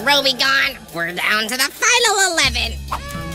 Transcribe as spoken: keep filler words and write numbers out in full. Robie gone, we're down to the final eleven.